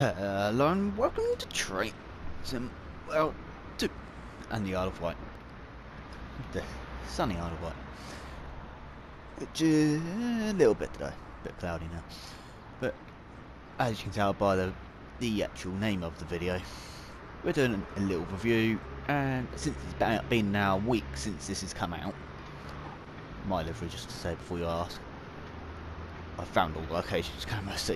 Hello and welcome to Trainson, well, to, and the Isle of Wight, the sunny Isle of Wight, which is a little bit today, a bit cloudy now, but as you can tell by the actual name of the video, we're doing a little review, and since it's been now a week since this has come out, my livery, just to say before you ask, I found all the locations camera, so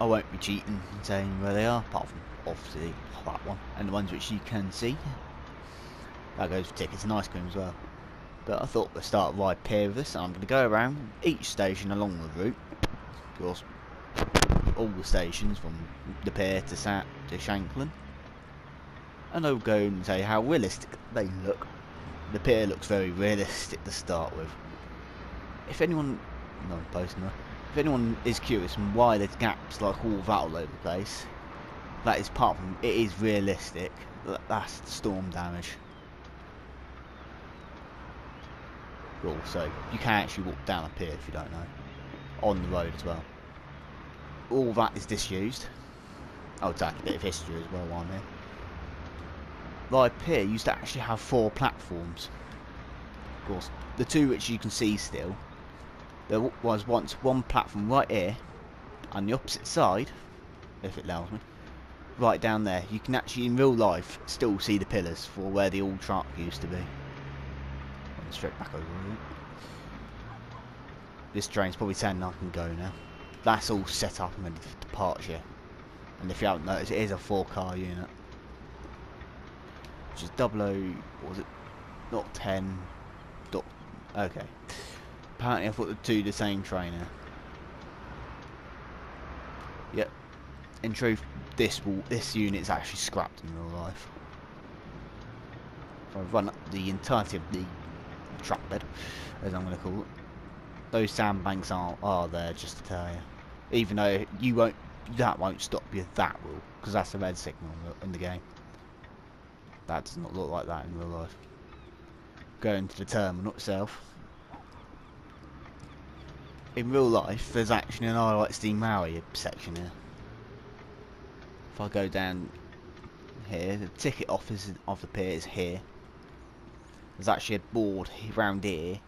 I won't be cheating and saying where they are, apart from obviously that one and the ones which you can see. That goes for tickets and ice cream as well. But I thought we'd start a ride here with this, and I'm going to go around each station along the route. Of course, all the stations from the pier to Sat to Shanklin. And I'll go and say how realistic they look. The pier looks very realistic to start with. If anyone, no, personally. If anyone is curious on why there's gaps like all that all over the place, that is part of it. It is realistic. That's storm damage. Also, you can actually walk down a pier if you don't know, on the road as well. All that is disused. I'll take a bit of history as well while I'm here. Ryde Pier used to actually have 4 platforms. Of course, the 2 which you can see still. There was once one platform right here, on the opposite side, if it allows me, right down there. You can actually, in real life, still see the pillars for where the old track used to be. And straight back over the route. This train's probably saying I can go now. That's all set up and ready for departure. And if you haven't noticed, it is a 4-car unit. Which is 00, what was it? Not 10. Okay. Apparently I thought the two the same trainer. Yep. In truth, this unit's actually scrapped in real life. If I run up the entirety of the track bed, as I'm going to call it, those sandbanks are there, just to tell you. Even though you won't, that won't stop you, that will, because that's the red signal in the game. That does not look like that in real life. Going to the terminal itself. In real life, there's actually an Isle of Wight Steam Railway section here. If I go down here, the ticket office of the pier is here. There's actually a board around here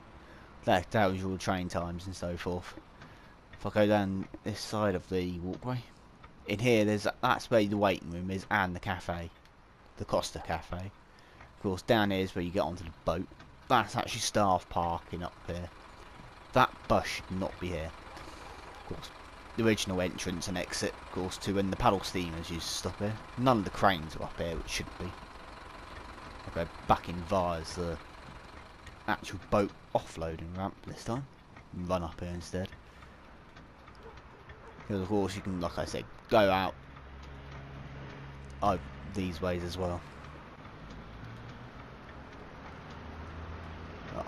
that tells you all train times and so forth. If I go down this side of the walkway, in here, that's where the waiting room is and the cafe, the Costa Cafe. Of course, down here is where you get onto the boat. That's actually staff parking up here. That bus should not be here. Of course, the original entrance and exit, of course, to when the paddle steamers used to stop here. None of the cranes are up here, which should be. I'll go back in via the actual boat offloading ramp this time, and run up here instead. Because of course you can, like I said, go out these ways as well.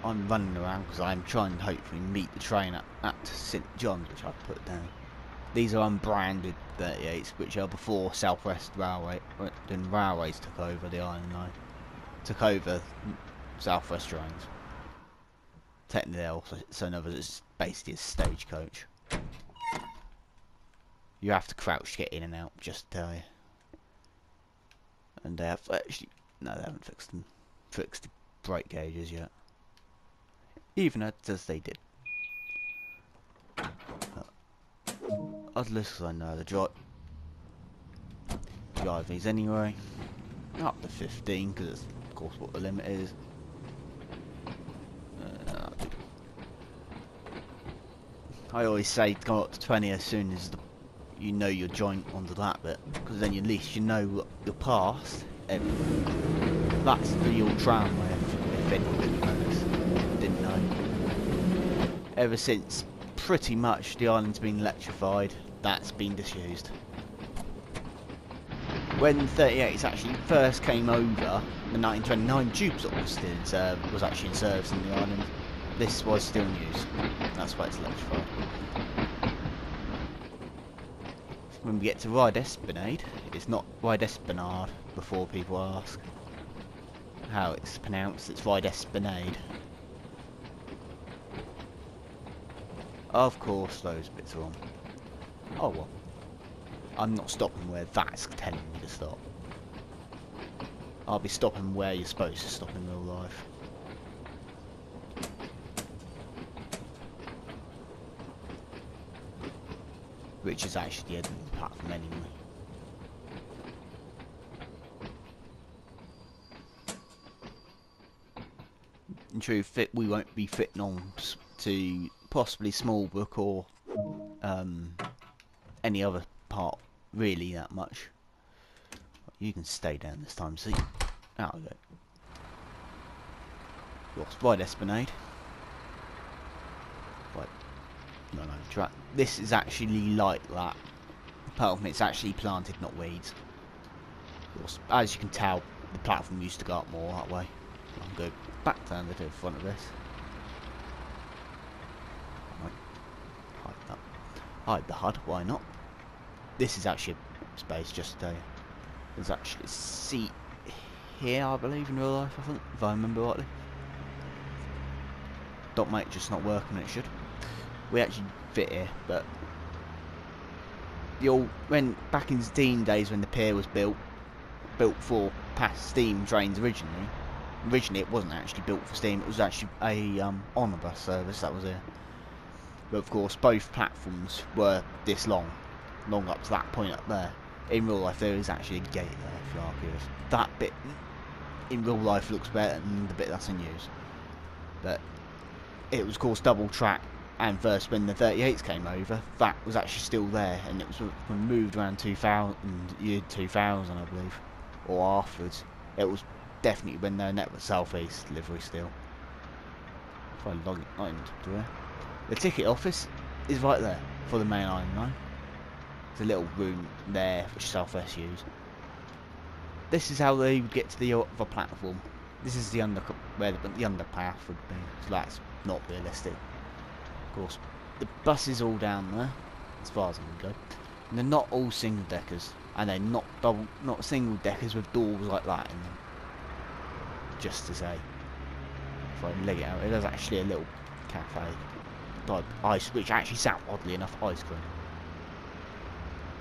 I'm running around because I'm trying to hopefully meet the train at St. John's, which I've put down. These are unbranded 38s, which are before South West Railway, when railways took over the Island Line, took over South West Trains. Technically, also so another it's basically a stagecoach. You have to crouch to get in and out, just to tell you. And they have actually no, they haven't fixed the brake gauges yet. Even as they did. I'd listen, I know the drive these anyway. Up to 15, because it's of course what the limit is. I always say go up to 20 as soon as you know your joint onto that bit, because then at least you know what you're past. That's the real tramway if anyone didn't notice. Ever since pretty much the island's been electrified, that's been disused. When 38s actually first came over, the 1929 tube stock was actually in service in the island. This was still in use. That's why it's electrified. When we get to Ryde Esplanade, it's not Ryde Esplanade before people ask how it's pronounced, it's Ryde Esplanade. Of course, those bits are on. Oh well. I'm not stopping where that's 10 metres stop. I'll be stopping where you're supposed to stop in real life. Which is actually the Edmonton platform anyway. In truth, we won't be fitting on to possibly Smallbrook or any other part really that much. You can stay down this time, see? Out of it. What's Ryde Esplanade? Right. No, track. This is actually like that. The platform, it's actually planted, not weeds. As you can tell, the platform used to go up more that way. I'm going back down the in front of this. Right. Hide that. Hide the HUD, why not? This is actually a space just to tell you. There's actually a seat here, I believe, in real life, I think, if I remember rightly. Dot mate just not working, it should. We actually fit here, but the old, when back in steam days when the pier was built for past steam trains originally. Originally, it wasn't actually built for steam. It was actually a omnibus service that was here. But of course, both platforms were this long, up to that point up there. In real life, there is actually a gate there. If you are curious, that bit in real life looks better than the bit that's in use. But it was, of course, double track. And first, when the 38s came over, that was actually still there, and it was moved around 2000, year 2000, I believe, or afterwards. It was. Definitely when they're Network Southeast delivery still. If I log it into there. The ticket office is right there for the main Island Line. There's a little room there which South West use. This is how they would get to the other platform. This is the under where the underpath would be. So that's not realistic. Of course, the buses all down there, as far as I can go. And they're not all single deckers, and they're not double, not single deckers with doors like that in them. Just to say, if I leg it out, it is actually a little cafe type ice, which actually sounds oddly enough ice cream.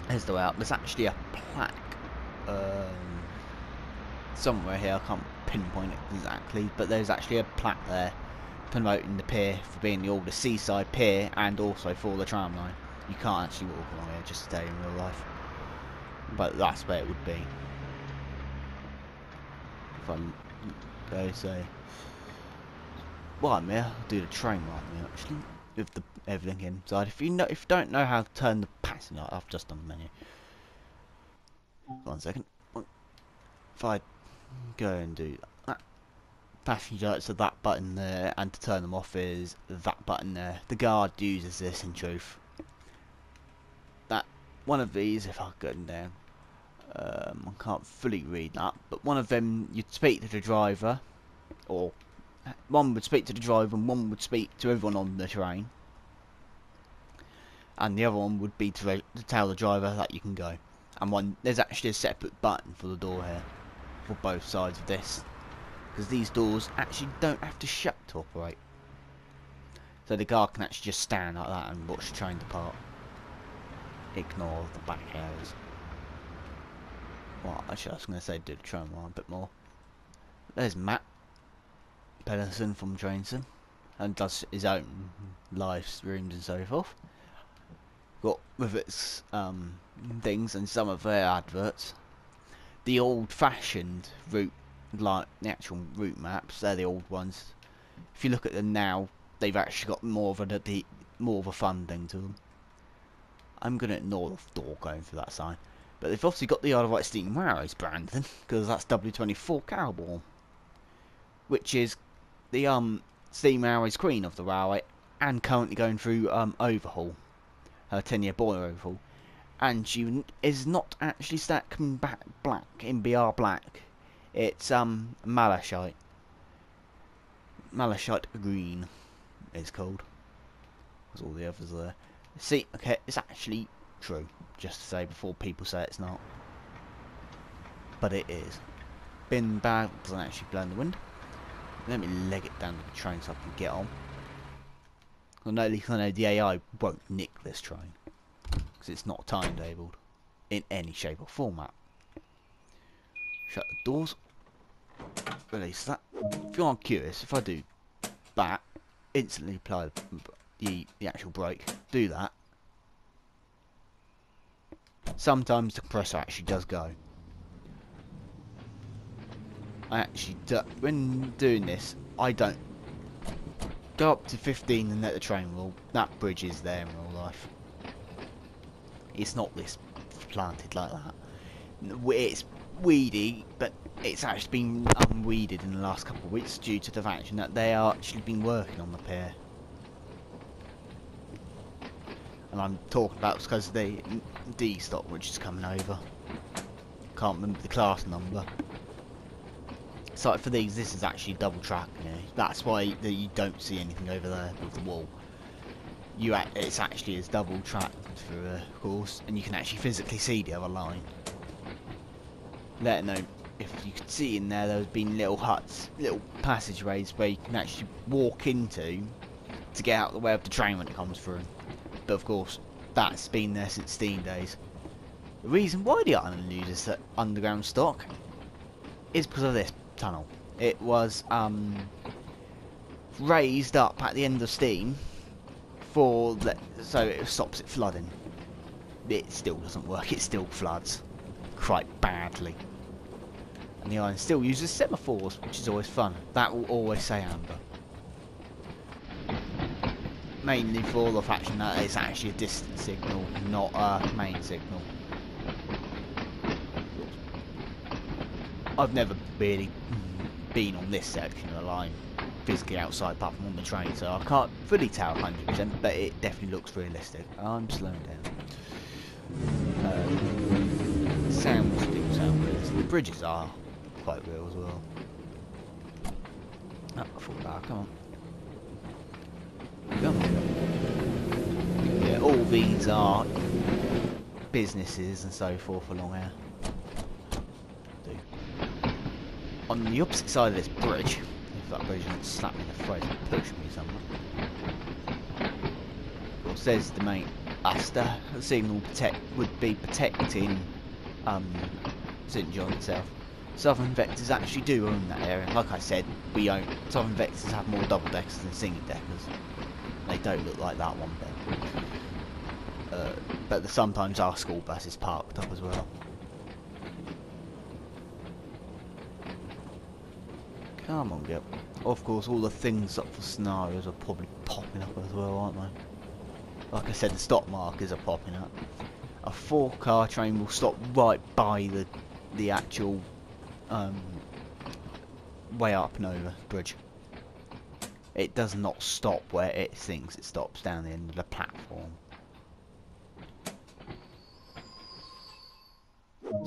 Here's the way up. There's actually a plaque somewhere here. I can't pinpoint it exactly, but there's actually a plaque there promoting the pier for being the oldest seaside pier and also for the tram line. You can't actually walk along here just today in real life, but that's where it would be. If I go, so well, I'm here, I'll do the train right now actually with the everything inside. If you don't know how to turn the passenger, I've just done the menu. 1 second. If I go and do that, passenger, so that button there, and to turn them off is that button there. The guard uses this in truth. That one of these, if I go down. I can't fully read that, but one of them you'd speak to the driver, or one would speak to the driver and one would speak to everyone on the train, and the other one would be to tell the driver that you can go. And one, there's actually a separate button for the door here for both sides of this, because these doors actually don't have to shut to operate, so the guard can actually just stand like that and watch the train depart. Ignore the back areas. Well, actually I was going to say do the tram line a bit more. There's Matt Pennerson from Trainson, and does his own live streams and so forth. Got with its things and some of their adverts. The old-fashioned route, like the actual route maps, they're the old ones. If you look at them now, they've actually got more of a fun thing to them. I'm going to ignore the door going through that sign. But they've obviously got the Isle of Wight Steam Railway brand then, because that's W24 Cowboy, which is the Steam Railway's queen of the railway, and currently going through overhaul, her 10-year boiler overhaul, and she is not actually coming back black in BR black. It's Malachite Green, it's called. Because all the others are there. See, okay, it's actually true, just to say before people say it's not, but it is. Bin bag doesn't actually blow in the wind. Let me leg it down to the train so I can get on. At least I know the AI won't nick this train because it's not timetabled. in any shape or format. Shut the doors. Release that. If you aren't curious, if I do that, instantly apply the actual brake. Do that. Sometimes the compressor actually does go. I actually do, when doing this, I don't go up to 15 and let the train roll. That bridge is there in real life. It's not this planted like that. It's weedy, but it's actually been unweeded in the last couple of weeks due to the fact that they are actually been working on the pier. And I'm talking about because of the D stock which is coming over. Can't remember the class number. So for these, this is actually double track. You know? That's why you don't see anything over there with the wall. It's actually is double track for a course, and you can actually physically see the other line. Let it know if you could see in there. There's been little huts, little passageways where you can actually walk into to get out of the way of the train when it comes through. But of course, that's been there since steam days. The reason why the island loses that underground stock is because of this tunnel. It was raised up at the end of steam for the, so it stops it flooding. It still doesn't work. It still floods quite badly, and the island still uses semaphores, which is always fun. That will always say amber. Mainly for the fact that it's actually a distance signal, not a main signal. I've never really been on this section of the line, physically outside apart from on the train, so I can't fully tell 100%, but it definitely looks realistic. I'm slowing down. Sound will still sound realistic. The bridges are quite real as well. Oh, I thought that, come on. Yeah, all these are businesses and so forth along here. On the opposite side of this bridge, if that bridge didn't slap me in the face and push me somewhere. Well, says the main Asta signal would be protecting St. John's itself. Southern Vectis actually do own that area. Like I said, we own. Southern Vectis have more double deckers than single deckers. They don't look like that one bit. But sometimes our school bus is parked up as well. Come on, girl. Of course, all the things up for scenarios are probably popping up as well, aren't they? Like I said, the stop markers are popping up. A four-car train will stop right by the actual way up and over bridge. It does not stop where it thinks it stops, down the end of the platform.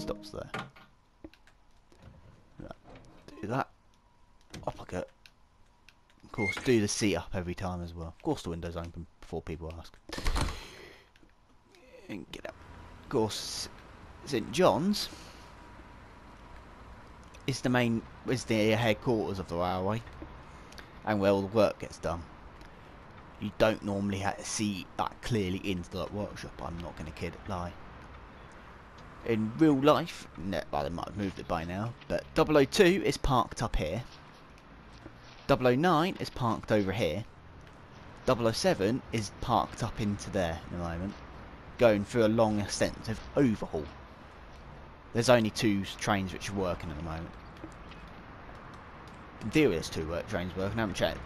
Stops there. Do that. Up I go. Of course, do the seat up every time as well. Of course, the window's open before people ask. And get up. Of course, St. John's is the main, is the headquarters of the railway, and where all the work gets done. You don't normally have to see that clearly into the workshop. I'm not going to lie. In real life, no, well, they might have moved it by now, but 002 is parked up here. 009 is parked over here. 007 is parked up into there at the moment, going through a long extensive overhaul. There's only two trains which are working at the moment. In theory, there's two trains working. I haven't checked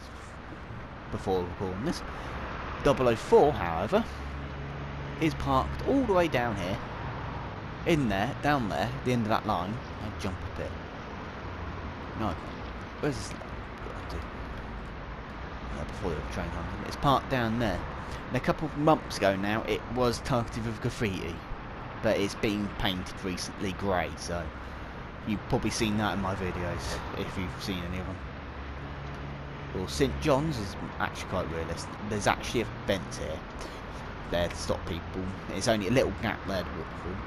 before recording this. 004, however, is parked all the way down here, in there, down there, at the end of that line. I jump a bit. No, where's this line? Before the train comes, it's parked down there. And a couple of months ago now, it was targeted with graffiti, but it's been painted recently grey, so you've probably seen that in my videos if you've seen any of them. Well, St. John's is actually quite realistic. There's actually a vent here there to stop people. It's only a little gap there to walk through.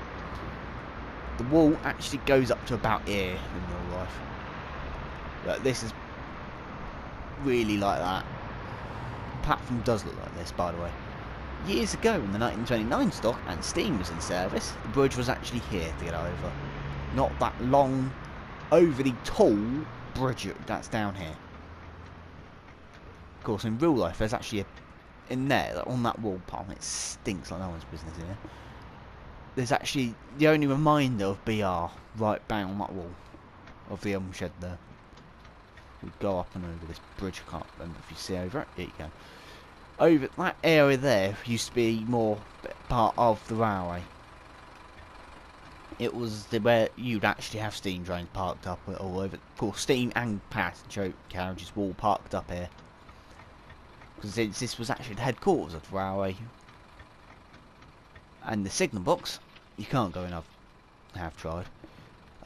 The wall actually goes up to about here in real life, but this is really like that. The platform does look like this, by the way. Years ago, when the 1929 stock and steam was in service, the bridge was actually here to get over. Not that long, overly tall bridge that's down here. Of course, in real life, there's actually a... in there, on that wall palm, it stinks like no one's business in here. There's actually the only reminder of BR right bang on that wall of the elm shed there. We go up and over this bridge, I can't remember if you see over it, here you go. Over that area there used to be more part of the railway. It was the where you'd actually have steam trains parked up all over. Of course, steam and passenger carriages were all parked up here, because this was actually the headquarters of the railway. And the signal box, you can't go in. I have tried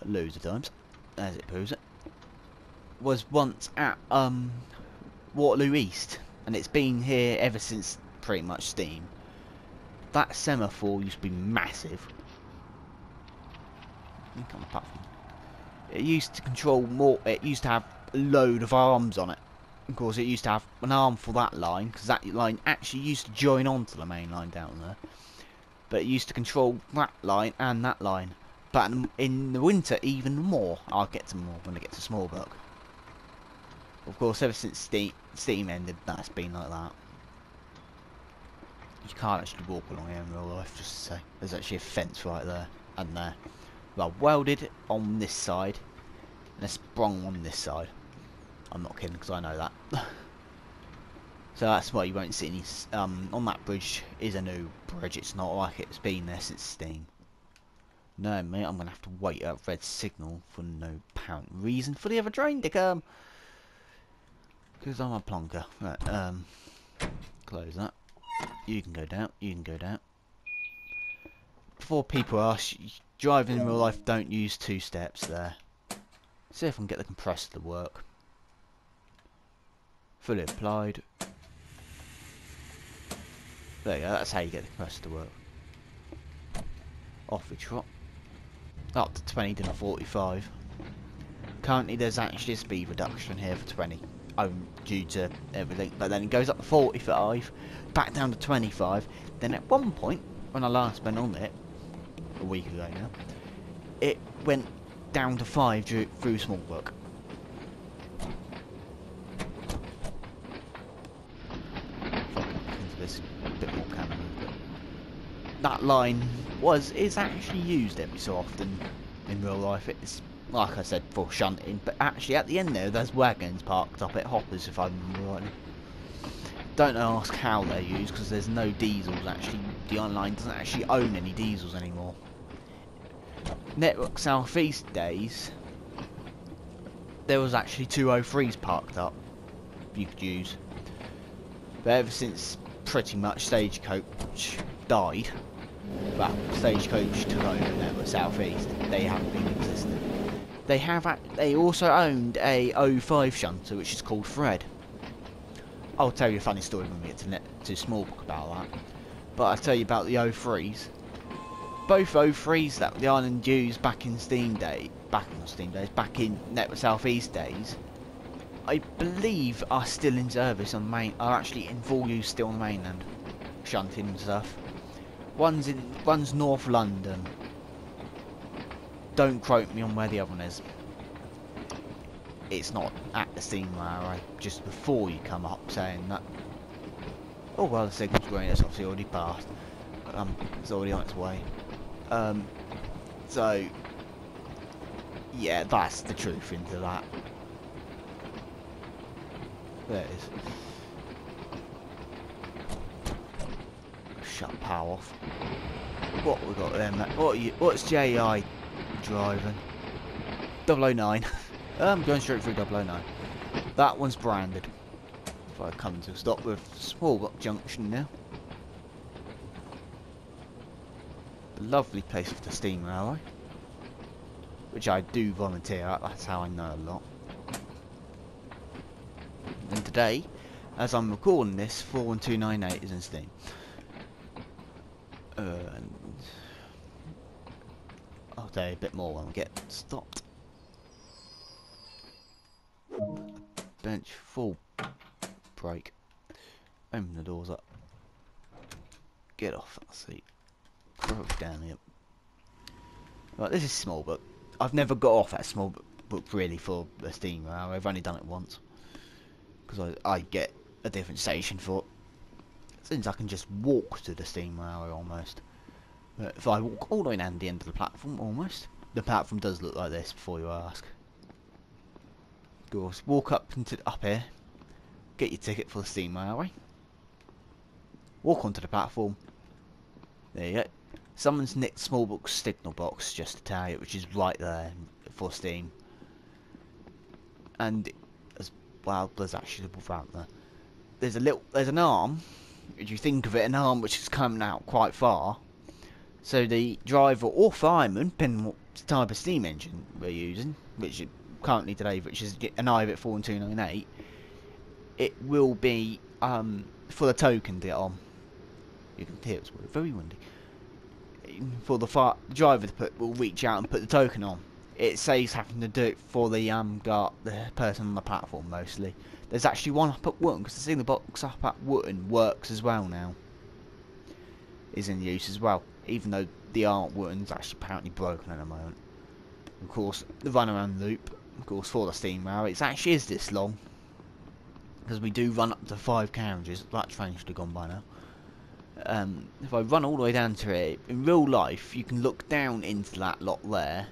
loads of times, as it proves it. Was once at Waterloo East, and it's been here ever since pretty much steam. That semaphore used to be massive. It used to control more. It used to have a load of arms on it. Of course, it used to have an arm for that line, because that line actually used to join onto the main line down there. But it used to control that line. But in the winter, even more. I'll get to more when I get to Smallbrook. Of course, ever since steam ended, that's been like that. You can't actually walk along here in real life, just to say. There's actually a fence right there and there. Well, welded on this side and a sprung on this side. I'm not kidding, because I know that. So that's why you won't see any... on that bridge is a new bridge. It's not like it's been there since steam. No, mate, I'm going to have to wait up red signal for no apparent reason for the other train to come. Because I'm a plonker. Right, close that. You can go down, you can go down. Before people ask, driving in real life, don't use two steps there. See if I can get the compressor to work. Fully applied. There you go, that's how you get the compressor to work. Off we trot. Up to 20, then 45. Currently there's actually a speed reduction here for 20. Due to everything, but then it goes up to 45, back down to 25. Then at one point, when I last went on it, a week ago now, it went down to 5 through Smallbrook. This bit more camera. That line is actually used every so often in real life. It's, like I said, for shunting, but actually at the end there, there's wagons parked up at hoppers, if I'm right. Don't ask how they're used, because there's no diesels actually. The online doesn't actually own any diesels anymore. Network Southeast days, there was actually 203s parked up you could use. But ever since pretty much Stagecoach died, well, Stagecoach took over Network Southeast, they haven't been existing. They also owned a O5 shunter, which is called Fred. I'll tell you a funny story when we get to Smallbrook about that. But I'll tell you about the O3s. Both O3s that the island used back in back in Network Southeast days, I believe are still in service on the main. Are actually in full use still on the mainland, shunting and stuff. One's North London. Don't quote me on where the other one is. It's not at the steam railway, just before you come up saying that. Oh well, the signal's green, it's obviously already passed. It's already on its way. So yeah, that's the truth into that. There it is. Shut power off. What have we got there, mate? What's JI driving? 009. I'm going straight through 009. That one's branded. If I come to a stop with Smallbrook Junction now. A lovely place for the steam railway, which I do volunteer at, that's how I know a lot. And today, as I'm recording this, 41298 is in steam. And I'll tell you a bit more when we get stopped. Bench full break. Open the doors up. get off. Let's see. Crook down here. Right, this is Smallbrook. I've never got off at Smallbrook really for a steam rail. I've only done it once. Because I get a different station for it. Since I can just walk to the steam railway almost. But if I walk all the way down to the end of the platform almost. The platform does look like this before you ask. Of course, walk up here. Get your ticket for the steam railway. Walk onto the platform. There you go. Someone's nicked Smallbrook's signal box, just to tell you, which is right there for steam. And as well, there's actually out there. There's a little, there's an arm. If you think of it, an arm which is coming out quite far. So the driver or fireman, depending what type of steam engine we're using, which is currently today, which is an Ivatt 41298, it will be for the token to get on. You can hear it's very windy. For the driver to put, will reach out and put the token on. It saves having to do it for the person on the platform mostly. There's actually one up at Wootton, because the signal box up at Wootton works as well now. Is in use as well, even though the art Wootton's actually apparently broken at the moment. Of course, the runaround loop, of course, for the steam rail, it actually is this long. Because we do run up to 5 carriages. That train should have gone by now. If I run all the way down to it, in real life, you can look down into that lot there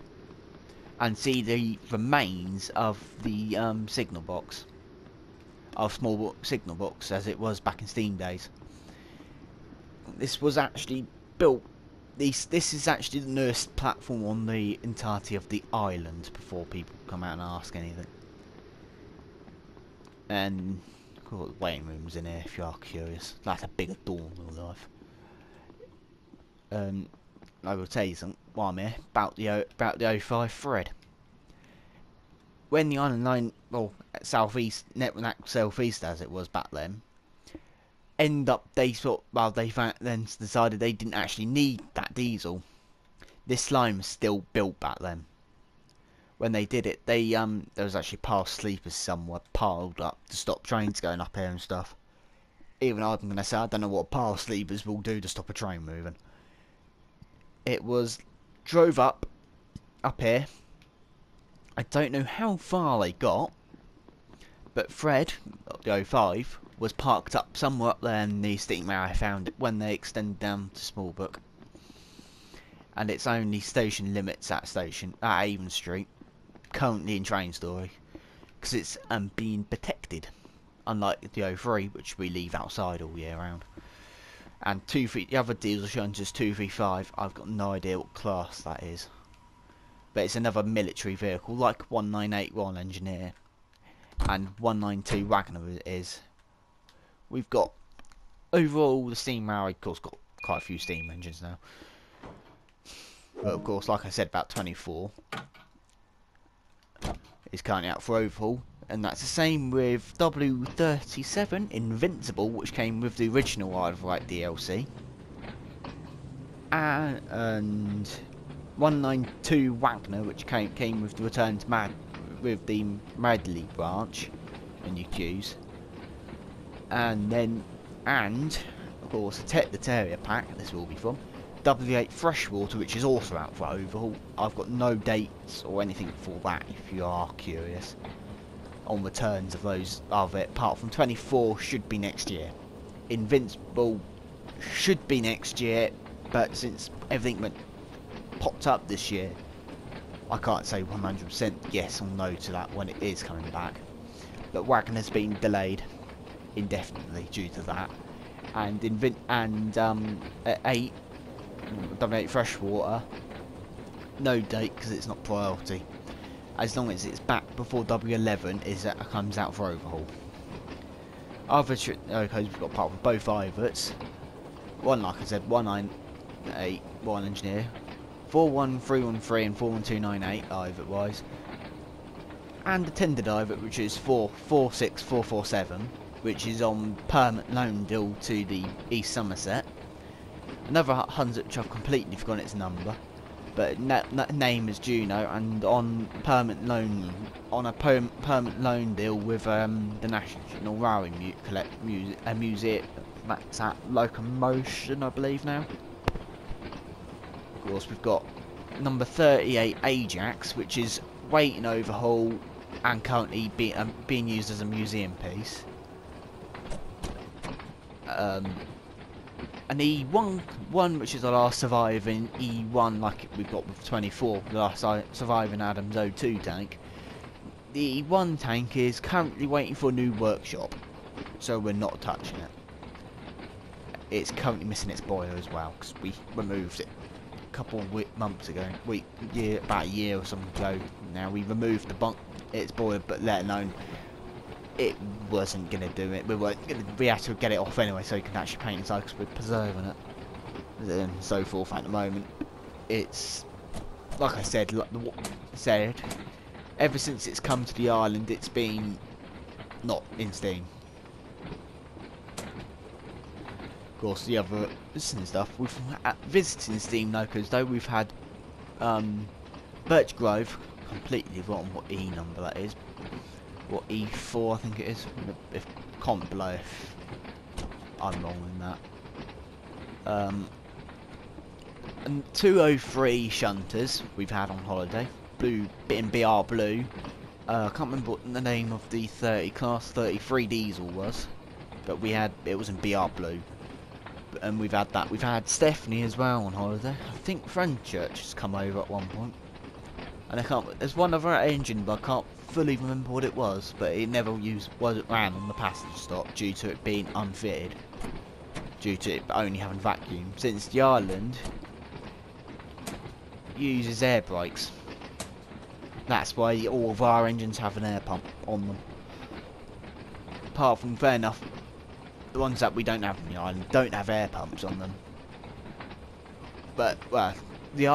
and see the remains of the signal box, of Smallbrook signal box, as it was back in steam days. This was actually built. This is actually the newest platform on the entirety of the island. Before people come out and ask anything. And of course, waiting rooms in here if you are curious. That's a bigger door in real life. I will tell you something while I'm here about the O5 Fred. When the Island Line, well, at Southeast, Network Southeast as it was back then, end up they sort, well, they then decided they didn't actually need that diesel. This line was still built back then. When they did it, they there was actually past sleepers somewhere piled up to stop trains going up here and stuff. Even I'm gonna say I don't know what past sleepers will do to stop a train moving. It was drove up here. I don't know how far they got, but Fred, the O5, was parked up somewhere up there in the steam rail. I found it when they extended down to Smallbrook, and it's only station limits at station at Avon Street. Currently in train story, because it's being protected, unlike the O3, which we leave outside all year round. And 2 feet, the other diesel shunts is 235. I've got no idea what class that is, but it's another military vehicle, like 1981 Engineer and 192 Wagner is. We've got overall the steam railway, of course, got quite a few steam engines now. But of course, like I said, about 24. Is currently out for overhaul, and that's the same with W37 Invincible, which came with the original Isle of Wight DLC, and 192 Wagner, which came with the return to with the Madley branch and your queues, and of course the Terrier pack. This will be from W8 Freshwater, which is also out for overhaul. I've got no dates or anything for that if you are curious on returns of those of it, apart from 24 should be next year. Invincible should be next year, but since everything went popped up this year, I can't say 100% yes or no to that when it is coming back. But Wagon has been delayed indefinitely due to that, and at 8 W8 Freshwater, no date because it's not priority, as long as it's back before W11 is that comes out for overhaul. Other okay, we've got part with both Ivats. One, like I said, 198, one Engineer, 41313 and 41298 Ivat wise, and the tendered Ivat, which is 446 447, which is on permanent loan deal to the East Somerset. Another Hunza, which I've completely forgotten its number, but name is Juno, and on permanent loan, on a permanent loan deal with the National Railway Museum, That's at Locomotion, I believe, now. Of course, we've got number 38 Ajax, which is waiting overhaul and currently being used as a museum piece. An E1, which is the last surviving E1, like we've got with 24, the last surviving Adams O2 tank. The E1 tank is currently waiting for a new workshop, so we're not touching it. It's currently missing its boiler as well, because we removed it a couple of months ago, about a year or something ago. Now we removed the its boiler, but let alone it wasn't going to do it. We had to get it off anyway so you can actually paint inside, because we're preserving it and so forth at the moment. It's, like I said, ever since it's come to the island, it's been not in steam. Of course, the other visiting stuff, we've visiting steam locos though, we've had Birch Grove, completely forgotten what E number that is. What, E4 I think it is, if comment below if I'm wrong in that. And 203 shunters we've had on holiday, blue in BR blue. I can't remember what the name of the class 33 diesel was, but we had it was in BR blue, and we've had that. We've had Stephanie as well on holiday. I think Friendchurch has come over at one point, and I can't. There's one other engine, but I can't fully remember what it was, but it never ran on the passenger stop due to it being unfitted, due to it only having vacuum, since the island uses air brakes. That's why all of our engines have an air pump on them, apart from, fair enough, the ones that we don't have on the island don't have air pumps on them. But well, the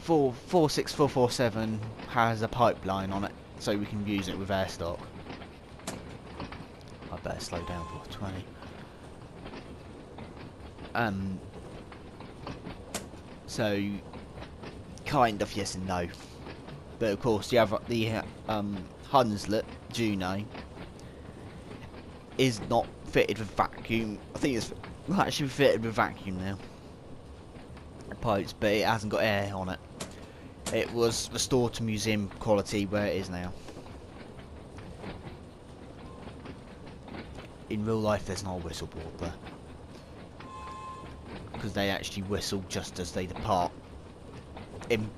46447 has a pipeline on it, so we can use it with air stock. I better slow down for 20. So kind of yes and no, but of course you have the Hunslet Juno is not fitted with vacuum. I think it's actually fitted with vacuum now. Pipes, but it hasn't got air on it. It was restored to museum quality where it is now. In real life there's no whistle board there, because they actually whistle just as they depart.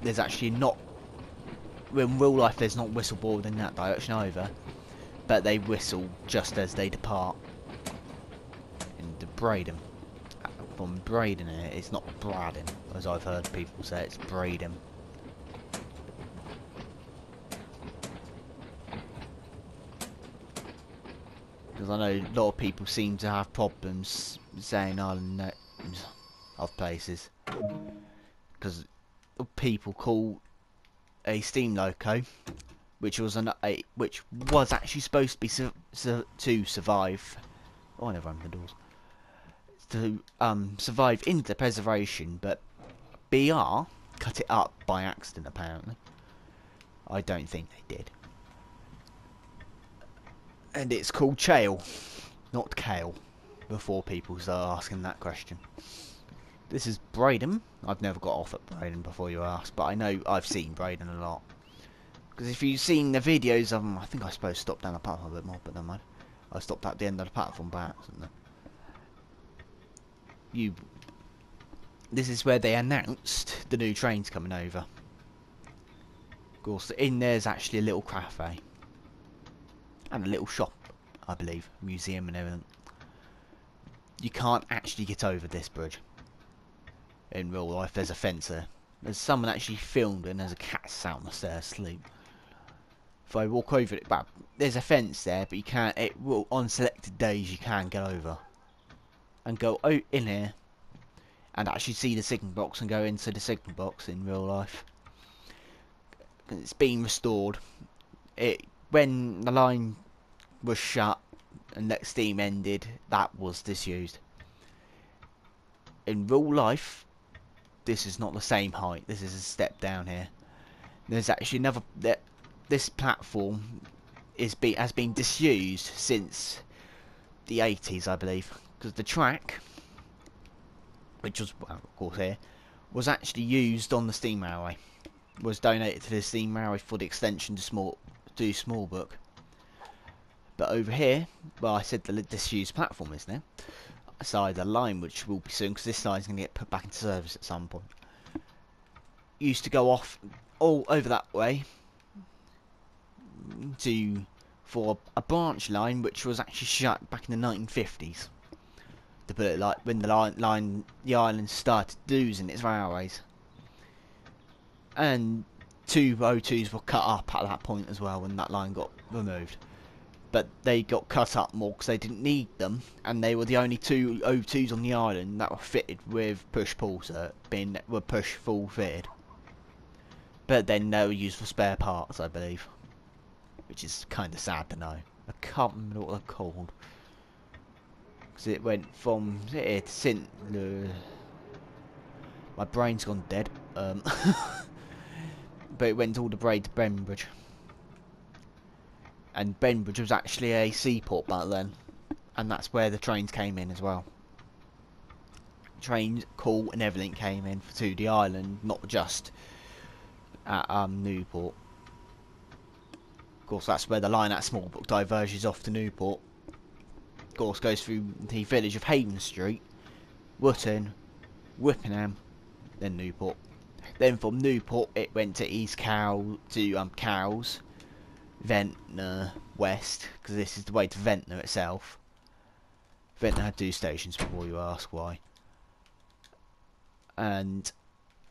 There's actually not, in real life there's not whistle board in that direction either, but they whistle just as they depart. In the Brading, from Brading here, it's not Brading, as I've heard people say, it's Brading. I know a lot of people seem to have problems saying island names of places, because people call a steam loco, which was actually supposed to be survive. Oh, I never opened the doors. To survive into preservation, but BR cut it up by accident. Apparently, I don't think they did. And it's called Chale, not Kale, before people start asking that question. This is Brading. I've never got off at Brading before you asked, but I know I've seen Brading a lot. Because if you've seen the videos of them, I think I suppose stopped down the platform a bit more, but never mind. I stopped at the end of the platform by accident. This is where they announced the new trains coming over. Of course, in there's actually a little cafe. And a little shop, I believe, museum and everything. You can't actually get over this bridge. In real life, there's a fence there. There's someone actually filmed and there's a cat sat on the stairs asleep. If I walk over it, but there's a fence there, but you can't. It will, on selected days, you can go over and go out in here and actually see the signal box and go into the signal box in real life. It's been restored. When the line was shut and let steam ended, that was disused. In real life, this is not the same height. This is a step down here. There's actually another. This platform has been disused since the 80s, I believe, because the track, which was, well, of course here, was actually used on the steam railway, was donated to the steam railway for the extension to Smallbrook. But over here, well, I said the disused platform is now side of the line, which will be soon because this side's going to get put back into service at some point. Used to go off all over that way to for a branch line, which was actually shut back in the 1950s. To put it like when the island started losing its railways, and 202s were cut up at that point as well when that line got removed. But they got cut up more because they didn't need them, and they were the only 202s on the island that were fitted with push-pull, were push-full fitted. But then they were used for spare parts, I believe, which is kind of sad to know. I can't remember what they're called, because it went from here to St. My brain's gone dead. But it went all the way to Bembridge. And Bembridge was actually a seaport back then, and that's where the trains came in as well. Trains, coal and everything came in to the island, not just at Newport. Of course, that's where the line at Smallbrook diverges off to Newport. Of course, goes through the village of Haven Street, Wootton, Whippenham, then Newport. Then from Newport it went to East Cowes, to Cowes, Ventnor West, because this is the way to Ventnor itself. Ventnor had 2 stations before you ask why, and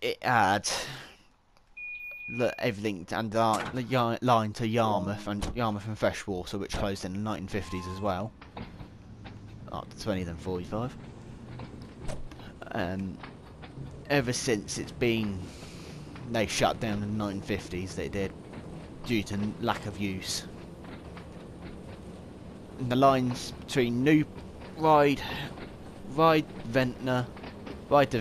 it had everything and the line to Yarmouth and Freshwater, which closed in the 1950s as well, up to 20 then 45. Ever since it's been, they shut down in the 1950s. They did, due to lack of use. And the lines between Ryde to Ventnor, Ryde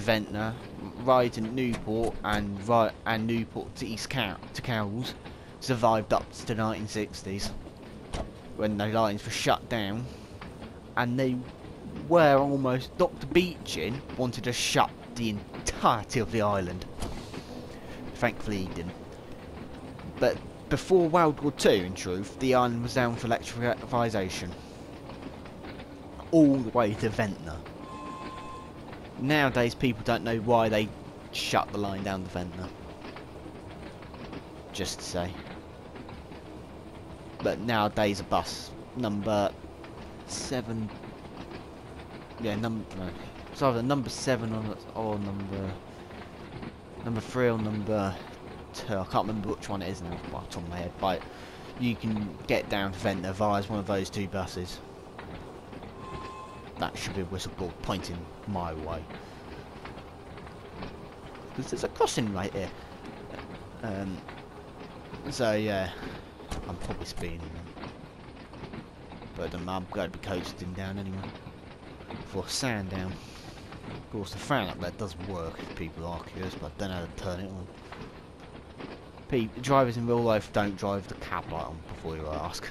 to Newport, and Newport to East Cowes survived up to the 1960s, when the lines were shut down, and they were almost. Dr. Beechin wanted to shut the entirety of the island. Thankfully, he didn't. But before World War II, in truth, the island was down for electrification, all the way to Ventnor. Nowadays, people don't know why they shut the line down to Ventnor, just to say. But nowadays, a bus number 7, yeah, it's either number 7 or number 3 or number 2, I can't remember which one it is now, off the top of my head, but you can get down to Ventnor via one of those 2 buses. That should be a whistleblower pointing my way, because there's a crossing right here. So yeah, I'm probably speeding, but I'm going to be coasting down anyway for Sandown. Of course, the fan up there does work if people are curious, but I don't know how to turn it on. People, drivers in real life don't drive the cab light on before you ask.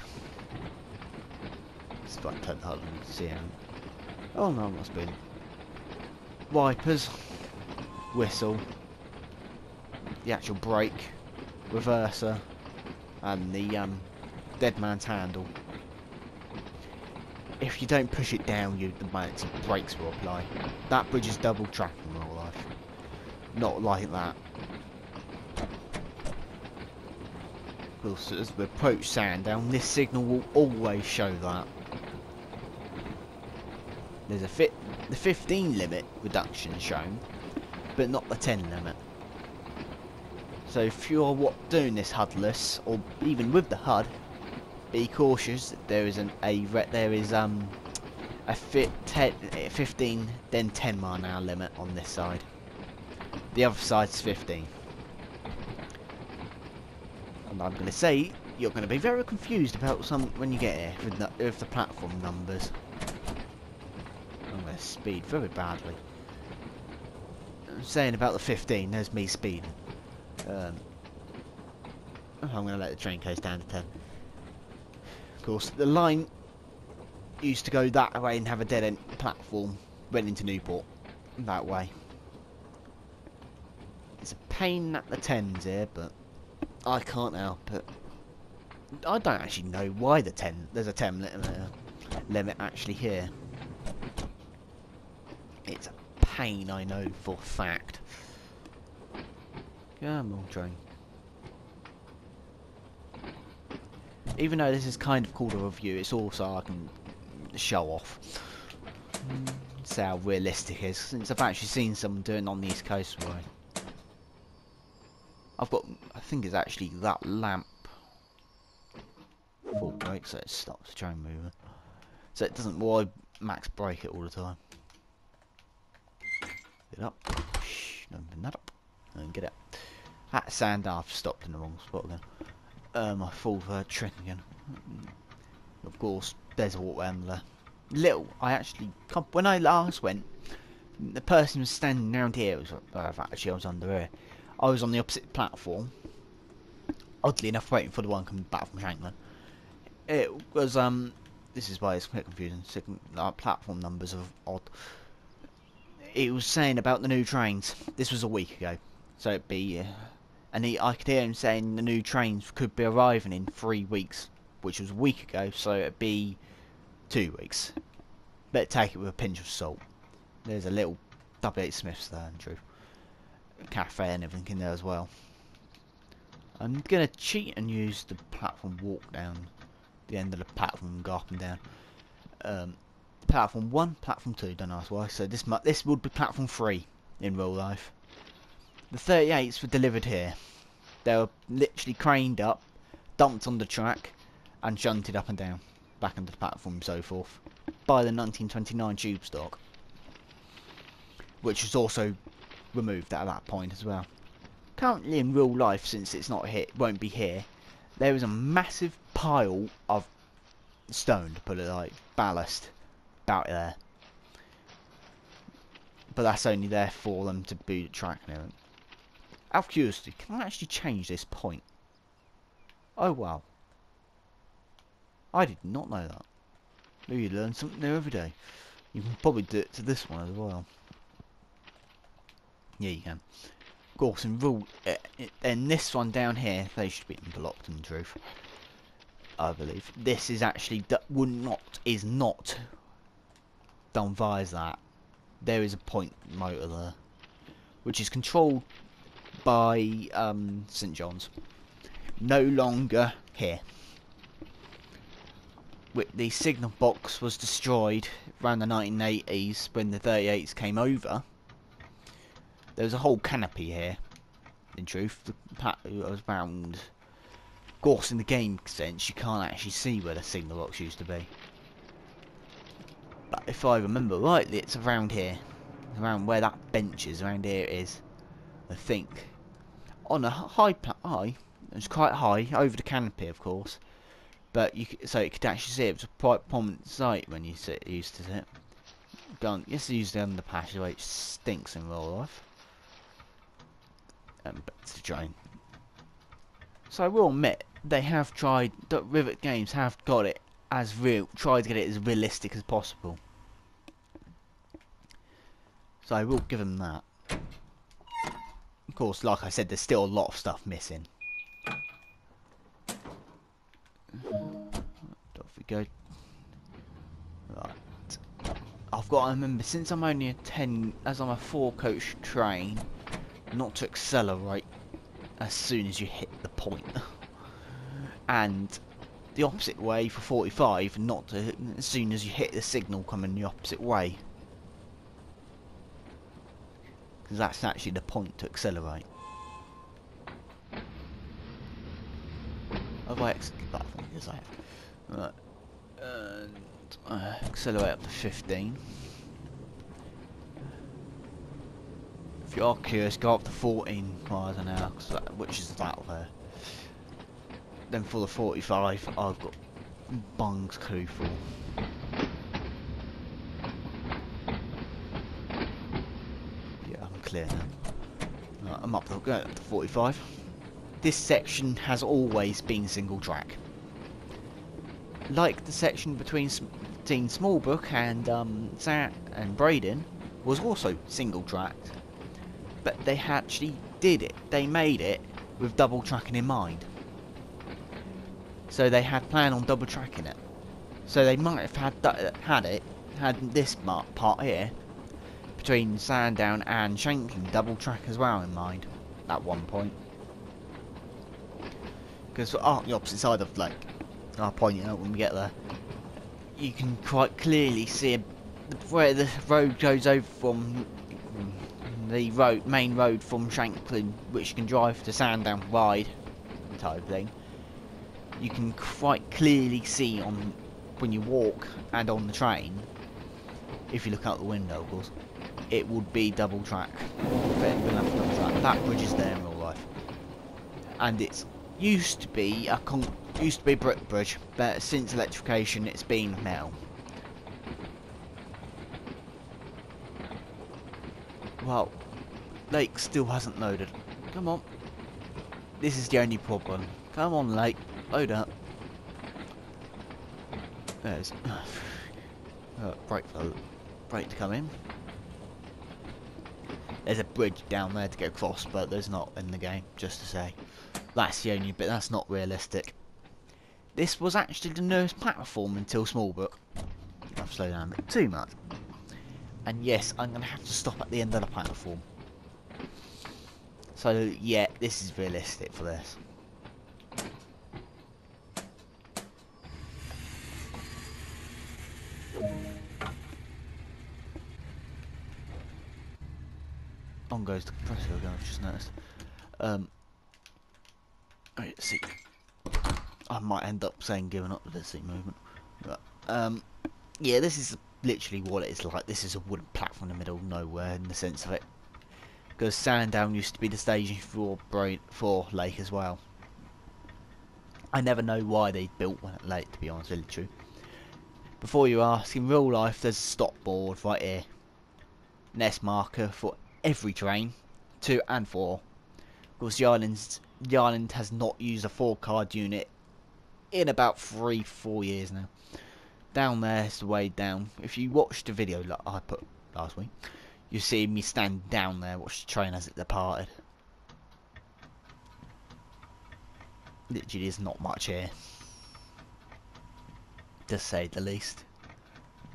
Just like turn that on and see how. Oh no, I'm not speeding. Wipers, whistle, the actual brake, reverser, and the dead man's handle. If you don't push it down, the brakes will apply. That bridge is double track in real life, not like that. As we approach Sandown, this signal will always show that. There's the 15 limit reduction shown, but not the 10 limit. So if you're doing this HUDless, or even with the HUD, be cautious. There is a 15 then 10 mile an hour limit on this side. The other side's 15. And I'm going to say you're going to be very confused about some when you get here with the platform numbers. I'm going to speed very badly. I'm saying about the 15, there's me speeding. I'm going to let the train coast down to 10. Of course, the line used to go that way and have a dead-end platform. Went into Newport that way. It's a pain at the Thames here, but I can't help it. I don't actually know why there's a Thames limit actually here. It's a pain, I know for a fact. Come on, train. Even though this is kind of called a review, it's also I can show off. See how realistic it is, since I've actually seen someone doing on the East Coast Road. I've got, I think it's actually that lamp. Full brake, so it stops the train moving. So it doesn't why max brake it all the time. Get it up. Shh, don't bring that up. And get it. That Sandown, I've stopped in the wrong spot again. I fall for train again. Of course, there's a water handler. I actually, when I last went, the person was standing around here. Actually, I was under here. I was on the opposite platform. Oddly enough, waiting for the one coming back from Shanklin. It was this is why it's quite confusing. Platform numbers are odd. It was saying about the new trains. This was a week ago, so it'd be. And I could hear him saying the new trains could be arriving in 3 weeks, which was a week ago, so it'd be 2 weeks. Better take it with a pinch of salt. There's a little W.H. Smith's there, Andrew. Cafe and everything in there as well. I'm going to cheat and use the platform walk down the end of the platform, go up and down. Platform 1, platform 2, don't ask why. So this would be platform 3 in real life. The 38s were delivered here. They were literally craned up, dumped on the track, and shunted up and down, back onto the platform and so forth, by the 1929 tube stock, which was also removed at that point as well. Currently in real life, since it's not here, won't be here, there is a massive pile of stone, to put it like, ballast, about there. But that's only there for them to be tracking it. Out of curiosity, can I actually change this point? Oh wow. I did not know that. Maybe you learn something new every day. You can probably do it to this one as well. Yeah, you can. Of course, in this one down here, they should be blocked in truth. I believe. This is actually, that is not done via that. There is a point motor there, which is controlled by St. John's, no longer here. The signal box was destroyed around the 1980s when the 38s came over. There was a whole canopy here, in truth. It was round. Of course, in the game sense, you can't actually see where the signal box used to be. But if I remember rightly, it's around here. Around where that bench is, around here it is. I think. On a high, it was quite high, over the canopy of course. But so you could actually see it. It was a quite prominent sight when you used to it. Gone. Yes, I used the underpass, the way it stinks in real life. But it's a drain. So I will admit, they have tried, Rivet Games have got it as real, try to get it as realistic as possible. So I will give them that. Of course, like I said, there's still a lot of stuff missing. Off we go. Right. I've got to remember, since I'm only a 10, as I'm a 4-coach train, not to accelerate as soon as you hit the point. And the opposite way for 45, not to, as soon as you hit the signal, coming the opposite way. Because that's actually the point to accelerate. Have I exited that one? Yes, I have. Right. And accelerate up to 15. If you are curious, go up to 14 miles an hour, which is that there. Then for the 45, I've got bungs clue for. Clear now. Right, I'm up to 45. This section has always been single track. Like the section between between Smallbrook and Brading was also single tracked, but they actually did it. They made it with double tracking in mind. So they had planned on double tracking it. So they might have had this part here between Sandown and Shanklin double track as well in mind at one point. Because on the opposite side of, like, I'll point it out when we get there, you can quite clearly see where the road goes over from the main road from Shanklin, which you can drive to Sandown Ryde type thing. You can quite clearly see on when you walk and on the train, if you look out the window, of course, it would be double track. That bridge is there in real life, and it's used to be a brick bridge, but since electrification, it's been metal. Well, Lake still hasn't loaded. Come on. This is the only problem. Come on, Lake. Load up. There's brake to come in. There's a bridge down there to go across, but there's not in the game, just to say. That's the only bit that's not realistic. This was actually the nearest platform until Smallbrook. I've slowed down a bit too much. And yes, I'm going to have to stop at the end of the platform. So yeah, this is realistic for this. On goes the compressor again, I've just noticed. Let's see. I might end up saying giving up with the seat movement. But, yeah, this is literally what it is like. This is a wooden platform in the middle of nowhere in the sense of it. Because Sandown used to be the station for Lake as well. I never know why they built one at Lake, to be honest with you. Before you ask, in real life there's a stop board right here. Nest marker for every train, 2 and 4. Of course, the island has not used a 4-card unit in about 3-4 years now. Down there is the way down. If you watch the video like I put last week, you see me stand down there, watch the train as it departed. Literally, there's not much here, to say the least.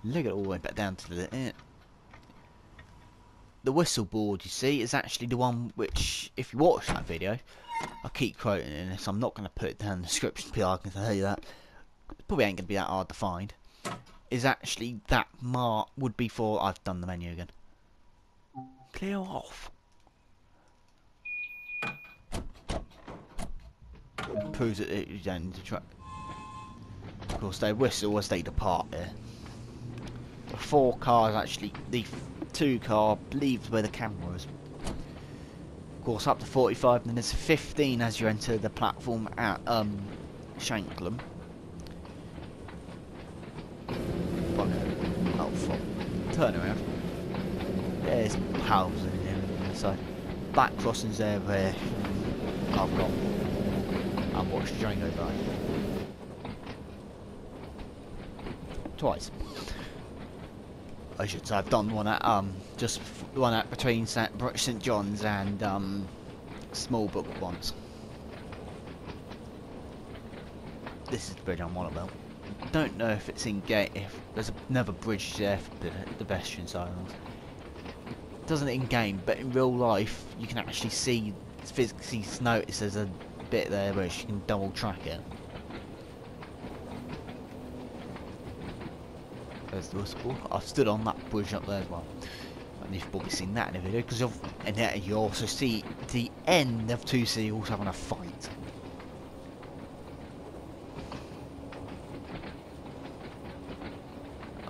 Look at all the way back down to the end. The whistle board you see is actually the one which, if you watch that video, I keep quoting it in this, I'm not going to put it down in the description because I can tell you that. It probably ain't going to be that hard to find. Is actually that mark would be for, I've done the menu again. Clear off. It proves that it was end the track. Of course they whistle as they depart here. The 4 cars actually, the 2 car, I believe, where the camera is. Of course, up to 45, and then there's 15 as you enter the platform at Shanklin. Oh, fuck. Turn around. There's houses in here on the side. Back crossings there where I've got. I've watched the train go by. Twice. I should say, I've done one at, just one at between St. John's and, Smallbrook once. This is the bridge I'm on about. I don't know if it's in gate, if there's another bridge there for the pedestrian side. It doesn't in game, but in real life, you can actually see, physically notice there's a bit there where you can double track it. There's the whistle. I've stood on that bridge up there as well, and you've probably seen that in the video, because you also see the end of 2 seals having a fight.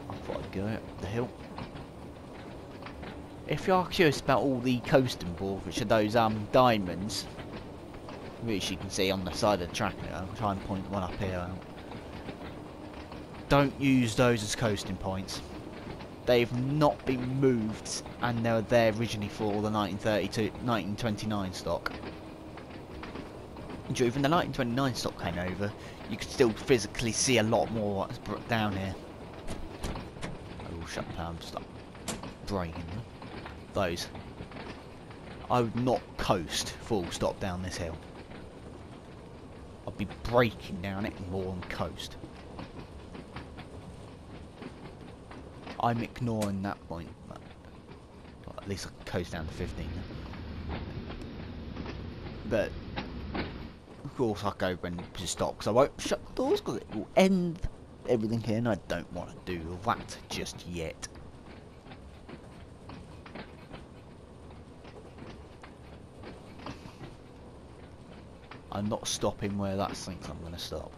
I thought I'd go up the hill. If you are curious about all the coasting board, which are those diamonds, which you can see on the side of the track, I'll try and point one up here out. Don't use those as coasting points. They've not been moved, and they were there originally for the 1932, 1929 stock. And when the 1929 stock came over, you could still physically see a lot more down here. shut down, just like breaking them. Those. I would not coast full stop down this hill. I'd be breaking down it more than coast. I'm ignoring that point, but well, at least I can coast down to 15. But of course I'll go when to stop, because I won't shut the doors because it will end everything here, and I don't want to do that just yet. I'm not stopping where that thinks I'm going to stop.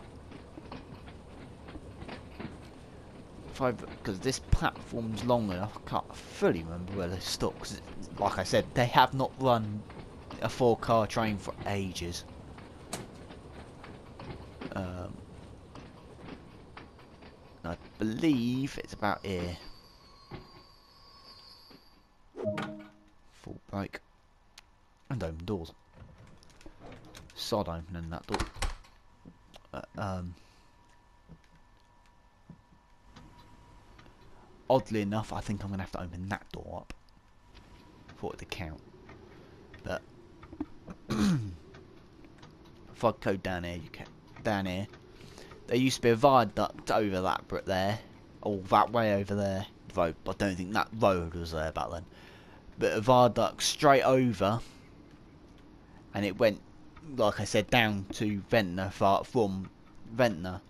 Because this platform's long enough, I can't fully remember where they stop. Because, like I said, they have not run a four-car train for ages. I believe it's about here. Full break and open doors. Sod opening that door. Oddly enough, I think I'm going to have to open that door up for it to count. But if I go down here, you can down here. There used to be a viaduct over that brick there, or that way over there. Road, but I don't think that road was there back then. But a viaduct straight over, and it went, like I said, down to Ventnor, from Ventnor,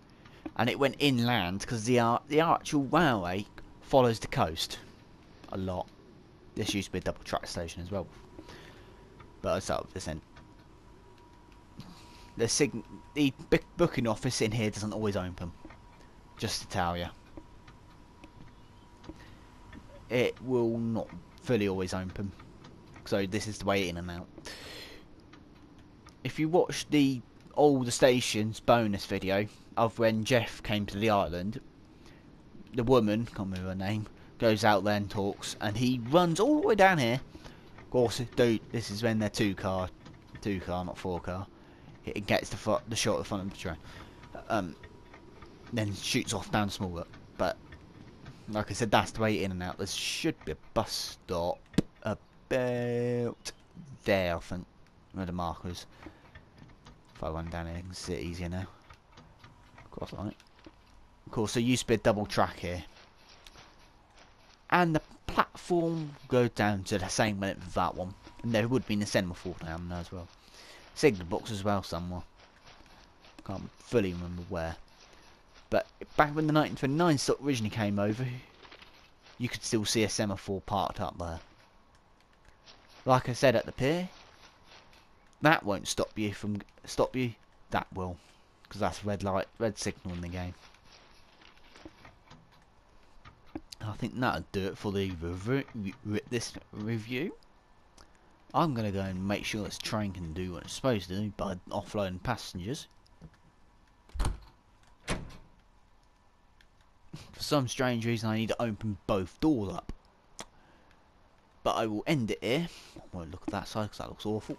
and it went inland because the actual railway follows the coast a lot. This used to be a double track station as well, but I start with this end. The booking office in here doesn't always open, just to tell you. It will not fully always open, so this is the way in and out. If you watch the all the stations bonus video of when Jeff came to the island, the woman, can't remember her name, goes out there and talks, and he runs all the way down here. Of course, dude, this is when they're two car, not four car. It gets the shot of the front of the train, then shoots off down Smallbrook. But like I said, that's the way in and out. There should be a bus stop about there, I think, where the markers. If I run down here, I can see it easier now. Cross line. Of course, there used to be a double track here. And the platform goes down to the same length as that one. And there would be a semaphore down there as well. Signal box as well somewhere. Can't fully remember where. But back when the 1929 stock originally came over, you could still see a semaphore parked up there. Like I said, at the pier, that won't stop you from that will, because that's red light, red signal in the game. I think that'll do it for the review. I'm gonna go and make sure this train can do what it's supposed to do by offloading passengers. For some strange reason, I need to open both doors up, but I will end it here. I won't look at that side because that looks awful.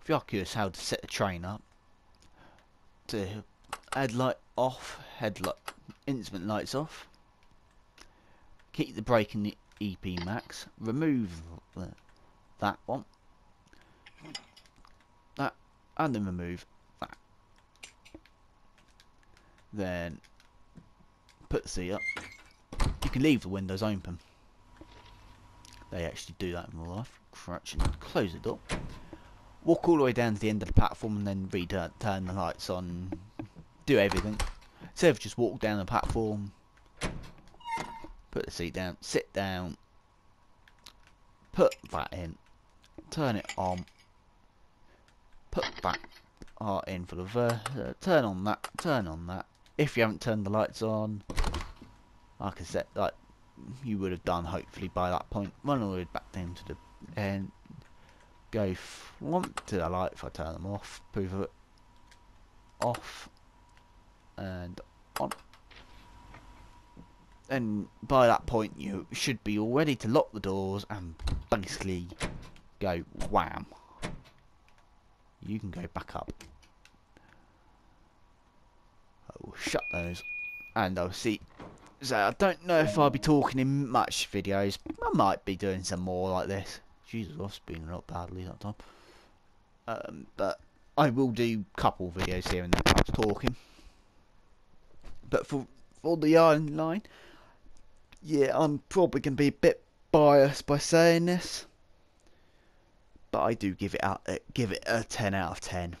If you are curious how to set the train up, to headlight off, instrument lights off, keep the brake in the EP max, remove that one, that, and then remove that. Then put the seat up. You can leave the windows open. They actually do that in real life. Crouch and close the door. Walk all the way down to the end of the platform and then turn the lights on, do everything. So if you just walk down the platform, put the seat down, sit down, put that in, turn it on, put that in for the turn on that, turn on that. If you haven't turned the lights on, like I said, like you would have done hopefully by that point, run all the way back down to the end. Go front to the light if I turn them off, pivot off and on, and by that point you should be all ready to lock the doors and basically go wham. You can go back up. I will shut those and I'll see So I don't know if I'll be talking in much videos. I might be doing some more like this. Jesus, I've been not badly that time. But I will do a couple videos here and there whilst talking. But for the Island Line, yeah, I'm probably going to be a bit biased by saying this, but I do give it a 10 out of 10.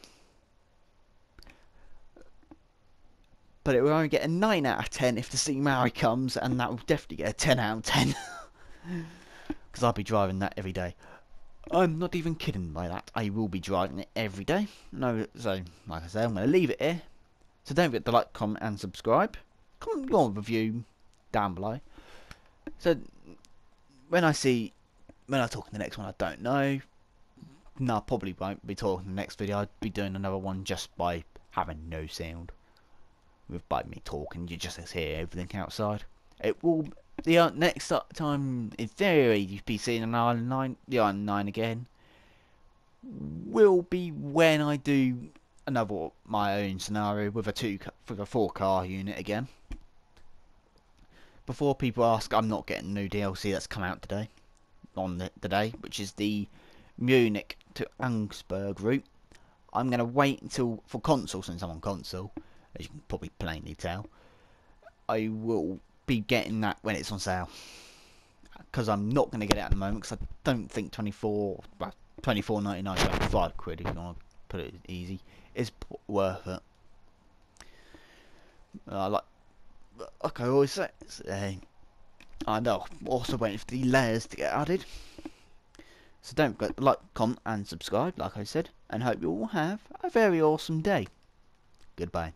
But it will only get a 9 out of 10 if the Sea Mary comes, and that will definitely get a 10 out of 10. Because I'll be driving that every day. I'm not even kidding by that. I will be driving it every day. No, so, like I say, I'm going to leave it here. So don't forget to like, comment and subscribe. Comment your review down below. So, when I talk in the next one, I don't know. No, I probably won't be talking in the next video. I'd be doing another one just by having no sound. By me talking, you just hear everything outside. It will the next time in theory you'll be seeing an Island Line, the Island Line again. Will be when I do another my own scenario with a 4-car unit again. Before people ask, I'm not getting new DLC that's come out today, on today, which is the Munich to Augsburg route. I'm gonna wait until for console, since I'm on console. As you can probably plainly tell, I will be getting that when it's on sale, because I'm not going to get it at the moment, because I don't think 24.99, 25 quid if you want to put it easy, is worth it. Like I always say, and I'm also waiting for the layers to get added. So don't forget to like, comment and subscribe, like I said, and hope you all have a very awesome day. Goodbye.